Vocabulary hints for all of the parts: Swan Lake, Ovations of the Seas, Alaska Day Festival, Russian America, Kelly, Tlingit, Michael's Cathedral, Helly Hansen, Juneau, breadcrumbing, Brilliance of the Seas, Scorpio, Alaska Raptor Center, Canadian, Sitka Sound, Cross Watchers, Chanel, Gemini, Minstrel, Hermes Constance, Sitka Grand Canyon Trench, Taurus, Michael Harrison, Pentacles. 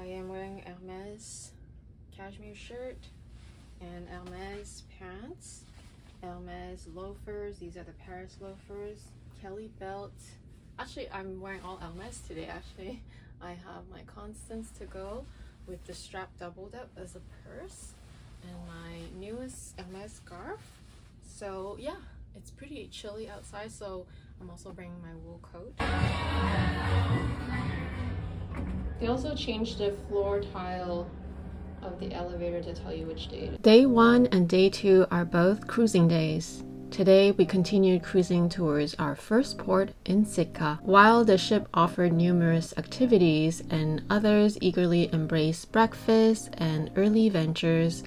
I am wearing Hermes cashmere shirt and Hermes pants, Hermes loafers. These are the Paris loafers, Kelly belt. Actually, I'm wearing all Hermes today. Actually, I have my Constance to go with the strap doubled up as a purse and my newest Hermes scarf. So yeah, it's pretty chilly outside, so I'm also bringing my wool coat. They also changed the floor tile of the elevator to tell you which day it is. Day 1 and Day 2 are both cruising days. Today, we continued cruising towards our first port in Sitka. While the ship offered numerous activities and others eagerly embraced breakfast and early ventures,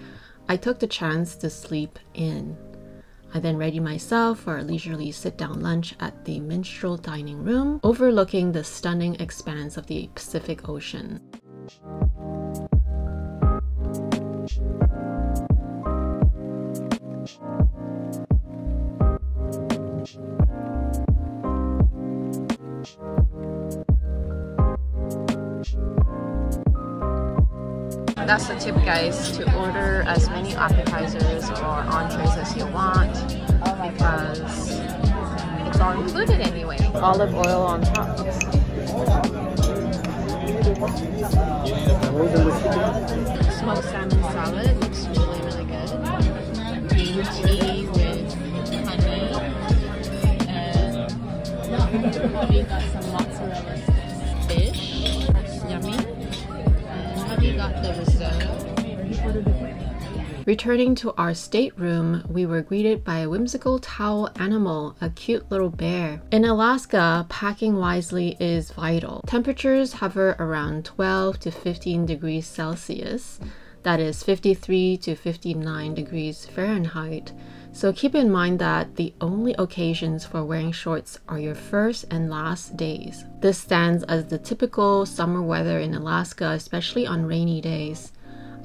I took the chance to sleep in. I then readied myself for a leisurely sit-down lunch at the Minstrel dining room, overlooking the stunning expanse of the Pacific Ocean. That's the tip, guys, to order as many appetizers or entrees as you want because it's all included anyway. Olive oil on top. Smoked salmon salad looks really, really good. Green tea with honey, and we got some mozzarella fish. That's yummy. Returning to our stateroom, we were greeted by a whimsical towel animal, a cute little bear. In Alaska, packing wisely is vital. Temperatures hover around 12 to 15 degrees Celsius, that is 53 to 59 degrees Fahrenheit. So keep in mind that the only occasions for wearing shorts are your first and last days. This stands as the typical summer weather in Alaska, especially on rainy days.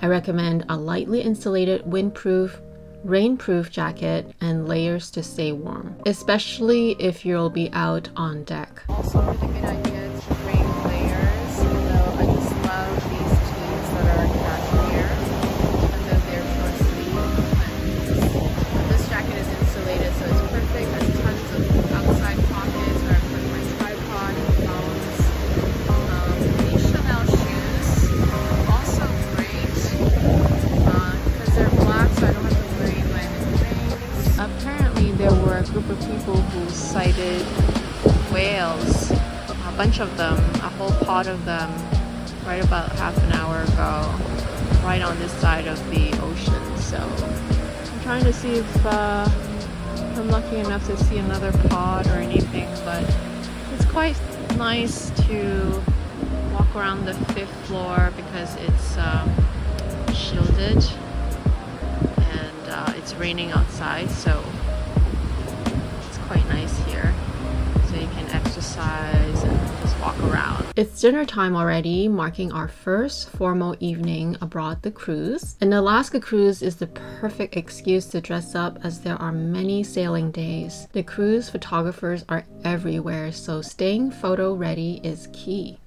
I recommend a lightly insulated windproof, rainproof jacket and layers to stay warm, especially if you'll be out on deck. Also, really good idea to bring layers, though I just love these jeans that are sighted whales, a bunch of them, a whole pod of them, right about half an hour ago, right on this side of the ocean. So I'm trying to see if I'm lucky enough to see another pod or anything, but it's quite nice to walk around the 5th floor because it's shielded and it's raining outside, so quite nice here, so you can exercise and just walk around. It's dinner time already, marking our first formal evening aboard the cruise. An Alaska cruise is the perfect excuse to dress up as there are many sailing days. The cruise photographers are everywhere, so staying photo ready is key.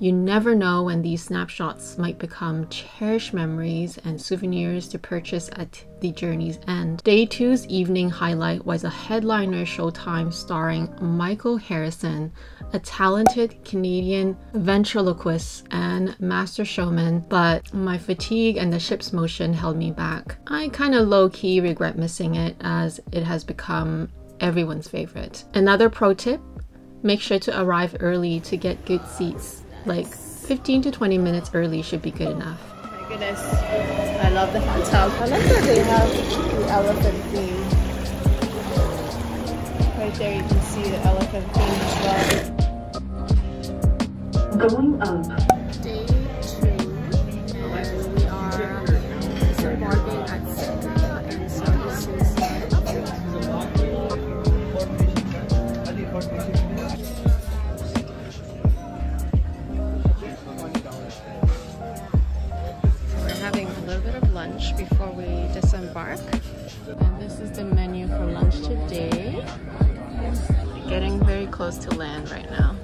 You never know when these snapshots might become cherished memories and souvenirs to purchase at the journey's end. Day 2's evening highlight was a headliner showtime starring Michael Harrison, a talented Canadian ventriloquist and master showman, but my fatigue and the ship's motion held me back. I kind of low-key regret missing it as it has become everyone's favorite. Another pro tip, make sure to arrive early to get good seats. Like 15 to 20 minutes early should be good enough. Oh my goodness, I love the hotel. I love that they have the elephant theme. Right there you can see the elephant theme as well. Going up. Day 2, and we are disembarking at Sitka, and so this is the elephant. Before we disembark, and this is the menu for lunch today. Getting very close to land right now.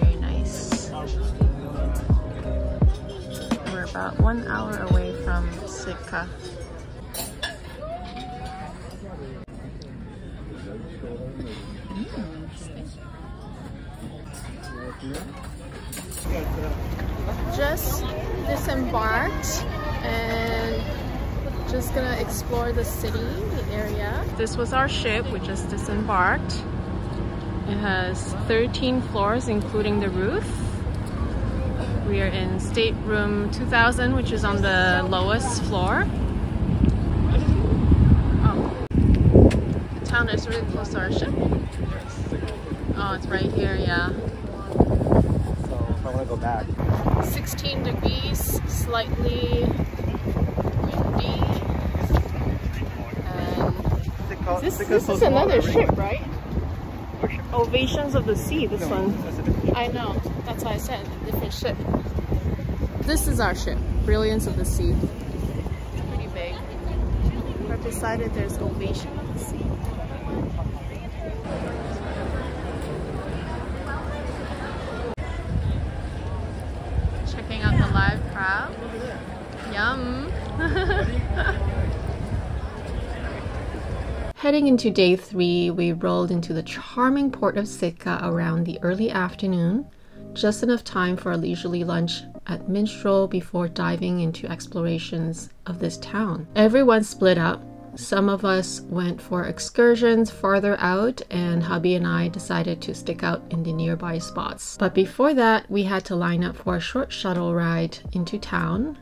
Very nice. about 1 hour away from Sitka. Just disembarked and just gonna explore the city, the area. This was our ship, we just disembarked. It has 13 floors including the roof. We are in stateroom 2000, which is on the lowest floor. Oh. The town is really close to our ship. Oh, it's right here, yeah. So I want to go back. 16 degrees, slightly windy. And this is another ship, right? Ovations of the Sea, this one. I know, that's why I said a different ship. This is our ship, Brilliance of the Sea. Pretty big. But beside it there's Ovation of the Sea. Checking out the live crab. Yum! Heading into day three, we rolled into the charming port of Sitka around the early afternoon, just enough time for a leisurely lunch at Minstrel before diving into explorations of this town. Everyone split up. Some of us went for excursions farther out, and hubby and I decided to stick out in the nearby spots. But before that, we had to line up for a short shuttle ride into town.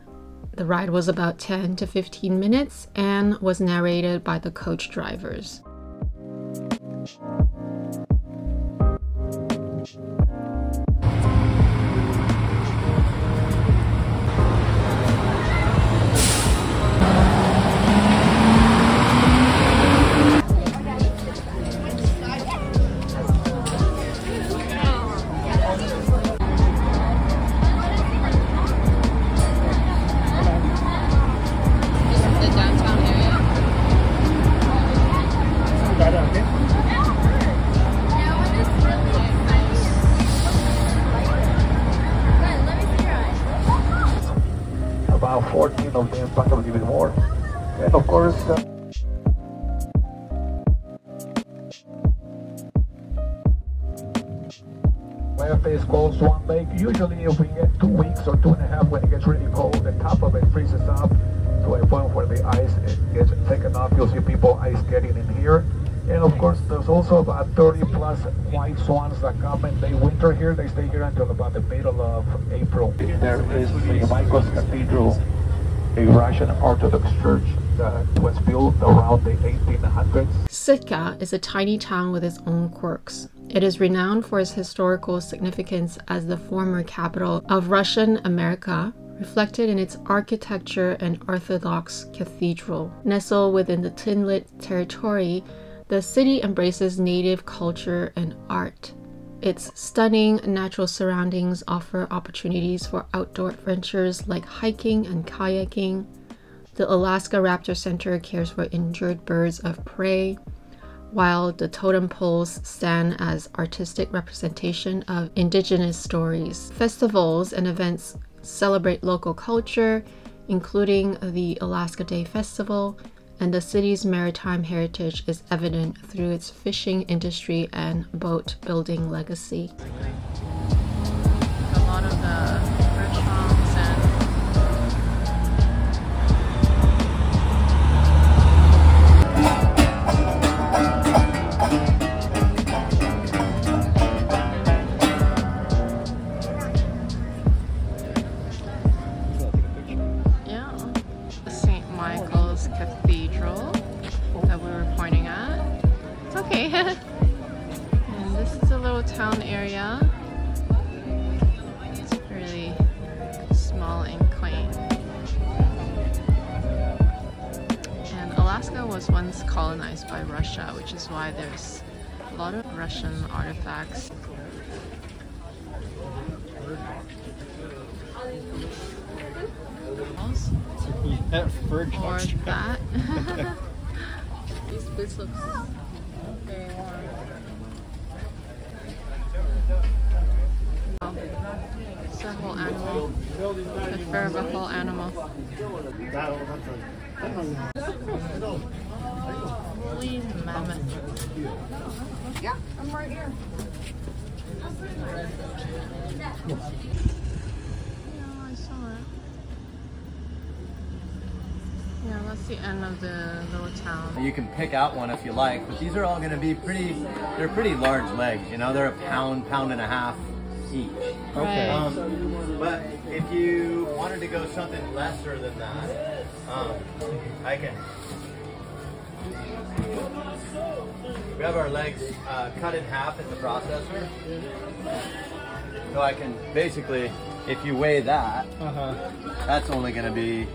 The ride was about 10 to 15 minutes and was narrated by the coach drivers. About 14 of them, probably even more. And of course, where a place called Swan Lake, usually if we get 2 weeks or 2.5 when it gets really cold, the top of it freezes up to a point where the ice gets taken off. You'll see people ice skating in here. And of course, there's also about 30+ white swans that come and they winter here. They stay here until about the middle of April. There is the Michael's Cathedral, a Russian Orthodox church that was built around the 1800s. Sitka is a tiny town with its own quirks. It is renowned for its historical significance as the former capital of Russian America, reflected in its architecture and Orthodox cathedral. Nestled within the Tlingit territory, the city embraces native culture and art. Its stunning natural surroundings offer opportunities for outdoor adventures like hiking and kayaking. The Alaska Raptor Center cares for injured birds of prey, while the totem poles stand as artistic representation of indigenous stories. Festivals and events celebrate local culture, including the Alaska Day Festival, and the city's maritime heritage is evident through its fishing industry and boat building legacy. A lot of the restaurants and yeah, the St. Michael's Cathedral that we were pointing at. It's okay. And this is a little town area. It's really small and quaint. And Alaska was once colonized by Russia, which is why there's a lot of Russian artifacts. Or that. These boots look very warm. Wow. circle animal, the cervical animal. Holy mammoth. Yeah, I'm right here. Yeah, I saw it. Yeah, that's the end of the little town. You can pick out one if you like, but these are all going to be pretty large legs, you know, they're a pound and a half each. Okay. But if you wanted to go something lesser than that, I can. We have our legs cut in half in the processor. So I can basically, if you weigh that, that's only going to be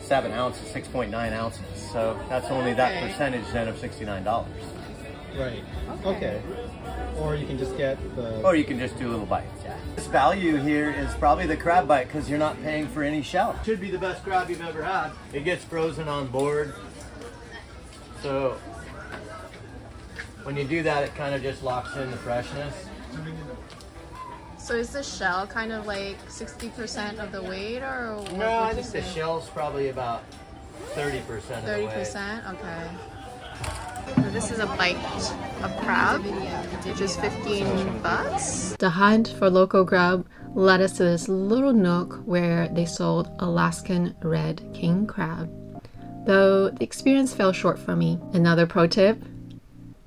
7 ounces, 6.9 ounces. So that's only that percentage then of $69. Right. Okay. Or you can just get the... Or you can just do little bites, yeah. This value here is probably the crab bite because you're not paying for any shell. Should be the best crab you've ever had. It gets frozen on board. So when you do that, it kind of just locks in the freshness. So is the shell kind of like 60% of the weight, or what? No, I think the shell's probably about 30% of the weight. 30%? Okay. So this is a bite of crab, which is $15. The hunt for local crab led us to this little nook where they sold Alaskan red king crab. Though the experience fell short for me. Another pro tip,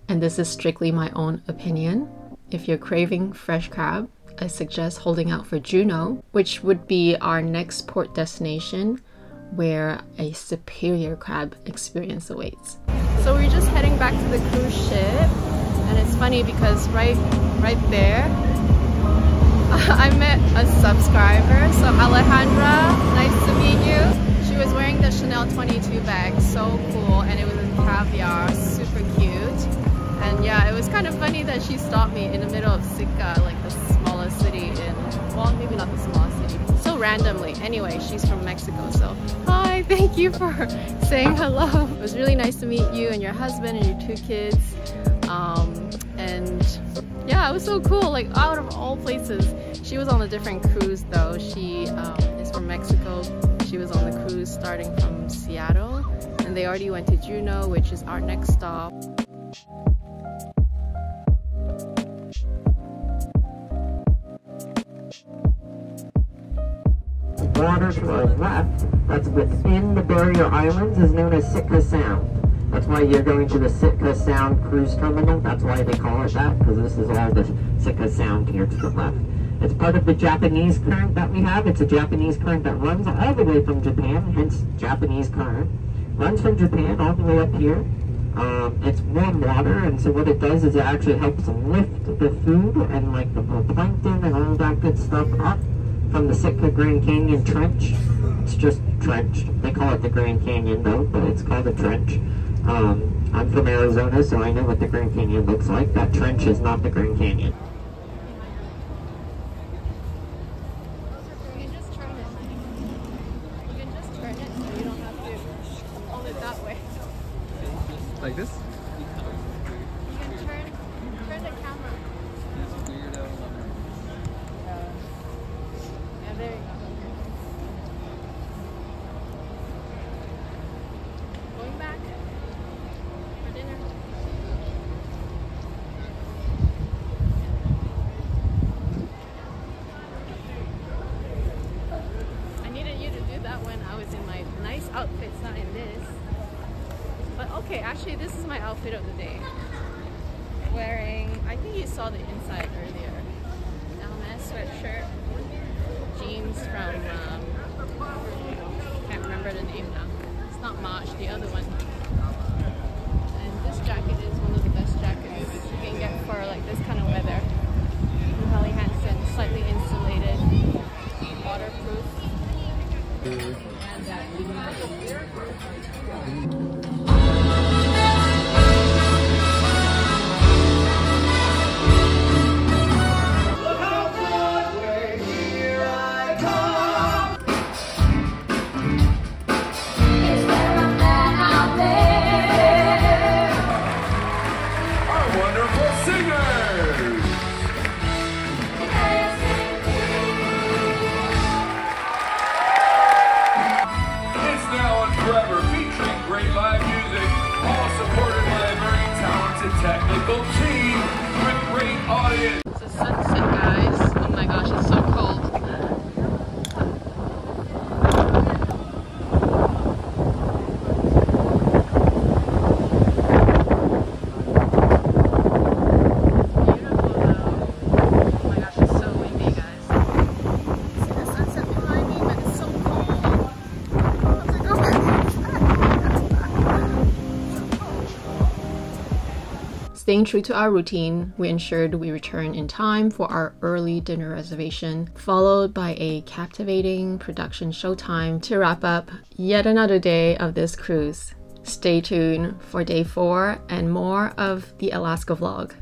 and this is strictly my own opinion, if you're craving fresh crab, I suggest holding out for Juneau, which would be our next port destination where a superior crab experience awaits. So we're just heading back to the cruise ship, and it's funny because right there I met a subscriber. So Alejandra, nice to meet you. She was wearing the Chanel 22 bag, so cool, and it was in caviar, super cute. And yeah, it was kind of funny that she stopped me in the middle of Sitka, like the smallest city in, well, maybe not the smallest city, so randomly. Anyway, she's from Mexico, so hi, thank you for saying hello. It was really nice to meet you and your husband and your 2 kids. And yeah, it was so cool, like out of all places. She was on a different cruise though. She is from Mexico. She was on the cruise starting from Seattle, and they already went to Juneau, which is our next stop. Water to our left, that's within the barrier islands, is known as Sitka Sound. That's why you're going to the Sitka Sound cruise terminal. That's why they call it that, because this is all the Sitka Sound here to the left. It's part of the Japanese current that we have. It's a Japanese current that runs all the way from Japan, hence Japanese current. Runs from Japan all the way up here. It's warm water, and so what it does is it actually helps lift the food and like the plankton and all that good stuff up from the Sitka Grand Canyon Trench. It's just trench. They call it the Grand Canyon though, but it's called a trench. I'm from Arizona, so I know what the Grand Canyon looks like. That trench is not the Grand Canyon. You can just turn it. You can just turn it so you don't have to hold it that way. Like this? Actually, this is my outfit of the day. Wearing, I think you saw the inside earlier. Hermes sweatshirt, jeans from, I can't remember the name now. It's not March, the other one. And this jacket is one of the best jackets you can get for like this kind of weather. From Helly Hansen, slightly insulated, waterproof. And Staying true to our routine, we ensured we returned in time for our early dinner reservation, followed by a captivating production showtime to wrap up yet another day of this cruise. Stay tuned for day 4 and more of the Alaska vlog.